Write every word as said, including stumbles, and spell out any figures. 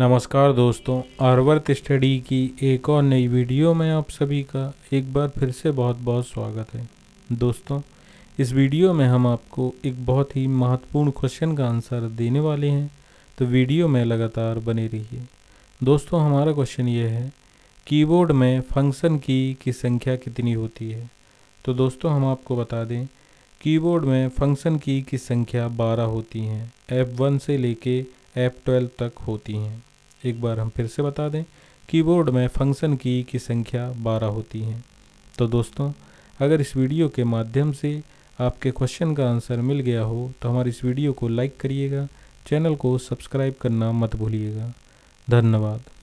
नमस्कार दोस्तों, आर्वर्थ स्टडी की एक और नई वीडियो में आप सभी का एक बार फिर से बहुत बहुत स्वागत है। दोस्तों, इस वीडियो में हम आपको एक बहुत ही महत्वपूर्ण क्वेश्चन का आंसर देने वाले हैं, तो वीडियो में लगातार बने रहिए। दोस्तों, हमारा क्वेश्चन ये है, कीबोर्ड में फंक्शन की की संख्या कितनी होती है? तो दोस्तों, हम आपको बता दें, कीबोर्ड में फंक्शन की की संख्या बारह होती हैं, एफ वन से लेके एफ ट्वेल्व तक होती हैं। एक बार हम फिर से बता दें, कीबोर्ड में फंक्शन की की संख्या बारह होती है। तो दोस्तों, अगर इस वीडियो के माध्यम से आपके क्वेश्चन का आंसर मिल गया हो तो हमारी इस वीडियो को लाइक करिएगा, चैनल को सब्सक्राइब करना मत भूलिएगा। धन्यवाद।